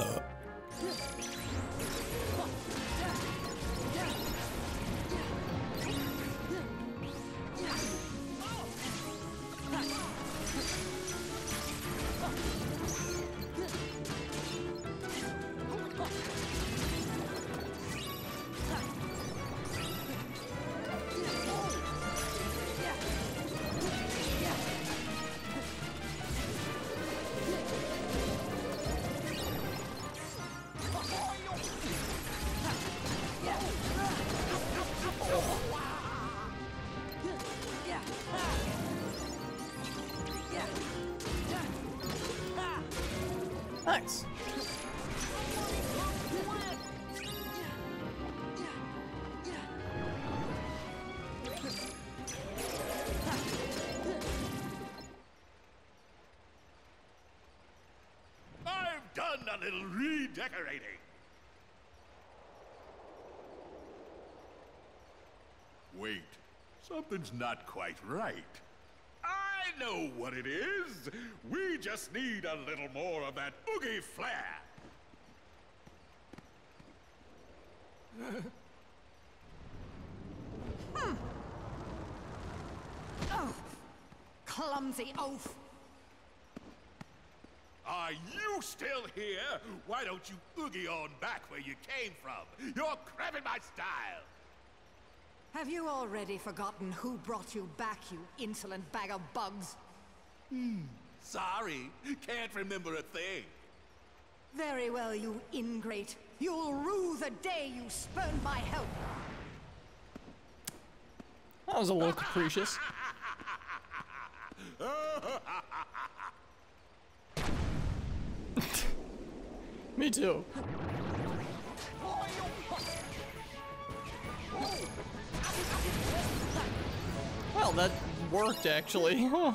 up. Nice. I've done a little redecorating. Wait, something's not quite right. I know what it is. We just need a little more of that boogie flair. Oh, clumsy oaf. Are you still here? Why don't you oogie on back where you came from? You're crabbing my style. Have you already forgotten who brought you back, you insolent bag of bugs? Sorry, can't remember a thing. Very well, you ingrate. You'll rue the day you spurned my help. That was a little capricious. Me too. Well, that worked actually. Huh.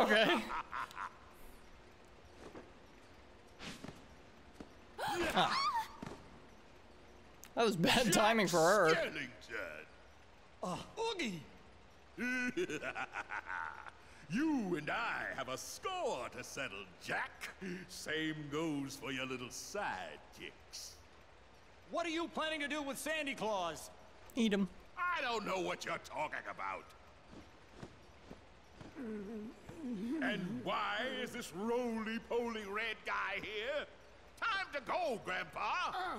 Okay. Ah. That was bad timing for her. Oogie. You and I have a score to settle, Jack. Same goes for your little sidekicks. What are you planning to do with Sandy Claws? Eat him. I don't know what you're talking about. And why is this roly-poly red guy here? Time to go, Grandpa.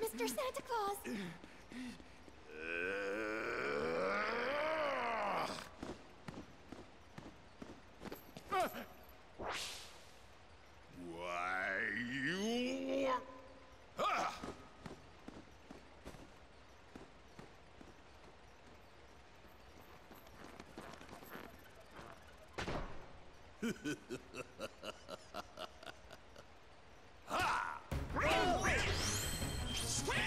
Mr. Santa Claus. Why you? Ha! Roll it! Scream!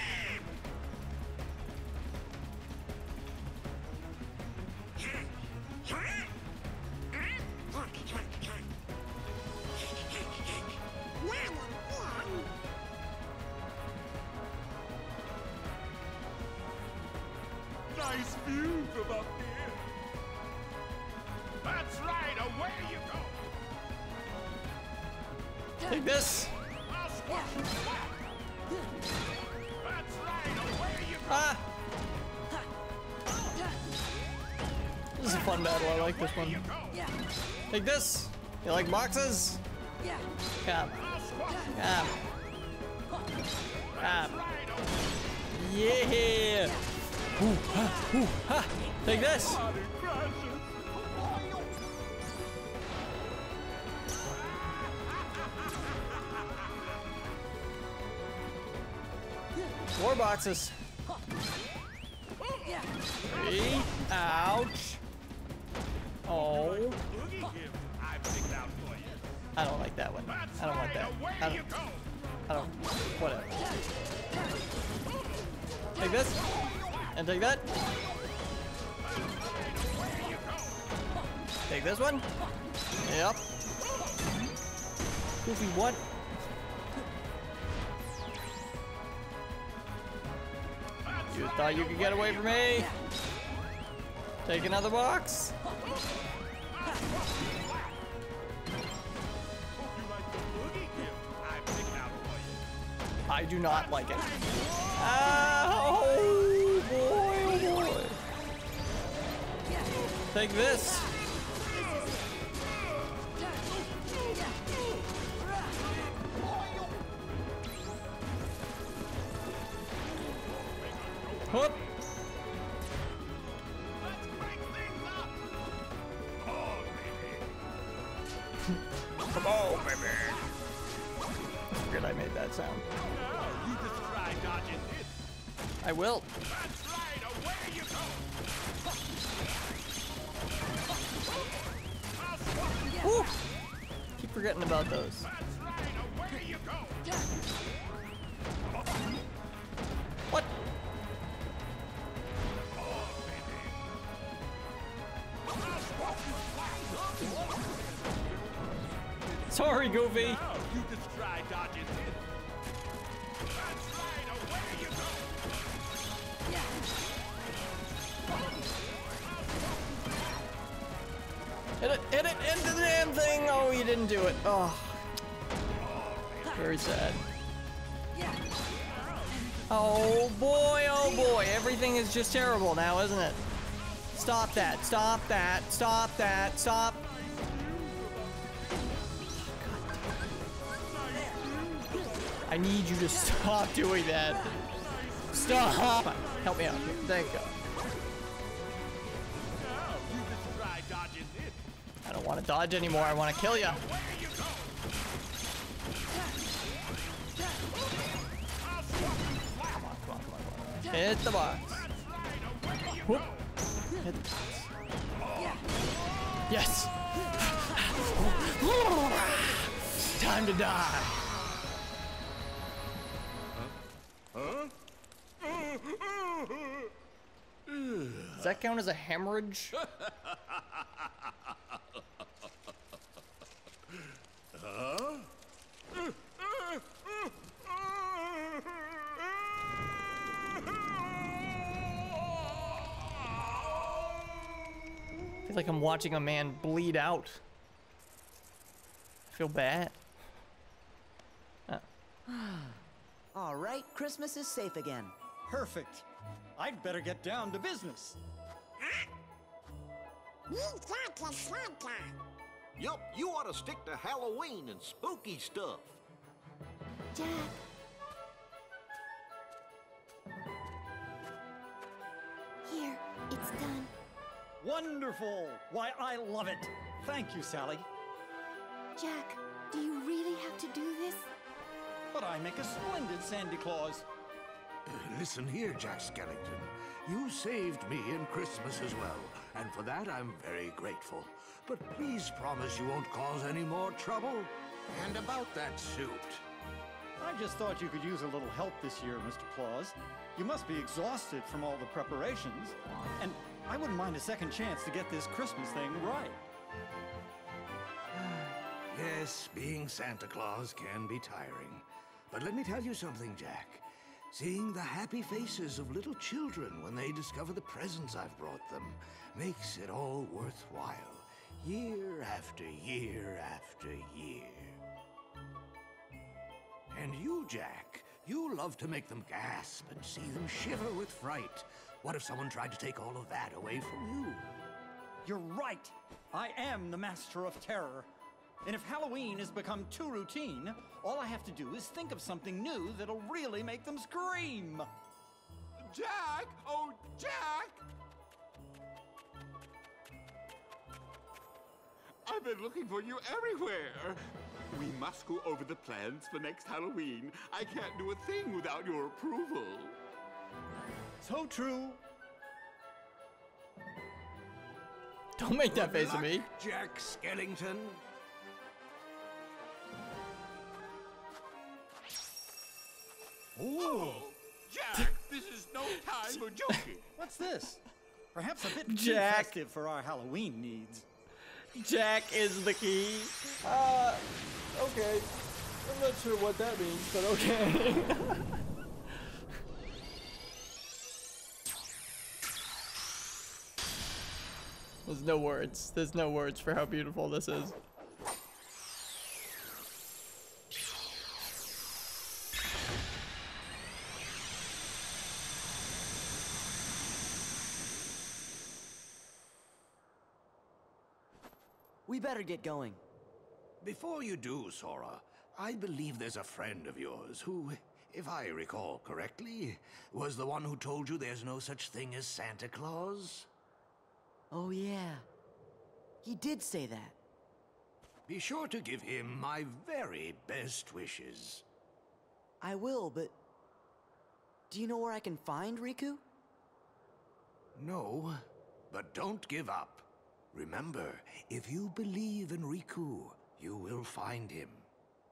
Nice view from up here. That's right, away you go. Take this. That's right, away you go. Ah. This is a fun battle. I like this one. Take this. You like boxes? Yeah. Cap. Cap. Cap. Yeah. Ooh, ah, ooh, ah. Take this. More boxes. Hey, ouch. Oh. I don't like that one. I don't like that. I don't. Whatever. Take this. And take that. Take this one. Yep. Goofy, what? You thought you could get away from me? Take another box. I do not like it. Oh boy, oh boy. Take this. Whoop. Let's break things up. Oh, baby. Come on, baby. I forget I made that sound. Now you just try dodging this. I will. That's right. Away you go. Woo. Keep forgetting about those. That's right. Away you go. What? Sorry, Goofy. Oh, you just try dodging it. That's right, away you go. Yeah. Hit it into the damn thing. Oh, you didn't do it. Oh, very sad. Oh boy, everything is just terrible now, isn't it? Stop that, stop that, stop that, stop. I need you to stop doing that. Stop! Help me out here. There you go. I don't want to dodge anymore. I want to kill you. Come on, come on, come on, come on. Hit the box. Whoop. Hit the box. Yes! Time to die. Huh? Does that count as a hemorrhage? Huh? I feel like I'm watching a man bleed out. I feel bad. Oh. All right, Christmas is safe again. Perfect. I'd better get down to business. Yup, you ought to stick to Halloween and spooky stuff. Jack. Here, it's done. Wonderful. Why, I love it. Thank you, Sally. Jack, do you really have to do this? But I make a splendid Sandy Claws. Listen here, Jack Skellington. You saved me in Christmas as well, and for that I'm very grateful. But please promise you won't cause any more trouble. And about that suit. I just thought you could use a little help this year, Mr. Claus. You must be exhausted from all the preparations. And I wouldn't mind a second chance to get this Christmas thing right. Yes, being Santa Claus can be tiring. But let me tell you something, Jack. Seeing the happy faces of little children when they discover the presents I've brought them makes it all worthwhile, year after year after year. And you, Jack, you love to make them gasp and see them shiver with fright. What if someone tried to take all of that away from you? You're right. I am the master of terror. And if Halloween has become too routine, all I have to do is think of something new that'll really make them scream. Jack! Oh, Jack! I've been looking for you everywhere. We must go over the plans for next Halloween. I can't do a thing without your approval. So true. Don't make that face at me. Jack Skellington. Ooh. Oh, Jack, this is no time for joking. What's this? Perhaps a bit too festive for our Halloween needs. Jack is the key. Okay. I'm not sure what that means, but okay. There's no words. There's no words for how beautiful this is. We better get going. Before you do, Sora, I believe there's a friend of yours who, if I recall correctly, was the one who told you there's no such thing as Santa Claus. Oh, yeah. He did say that. Be sure to give him my very best wishes. I will, but... do you know where I can find Riku? No, but don't give up. Remember, if you believe in Riku, you will find him.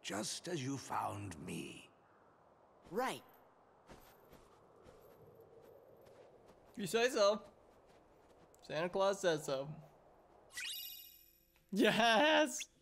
Just as you found me. Right. You say so. Santa Claus says so. Yes!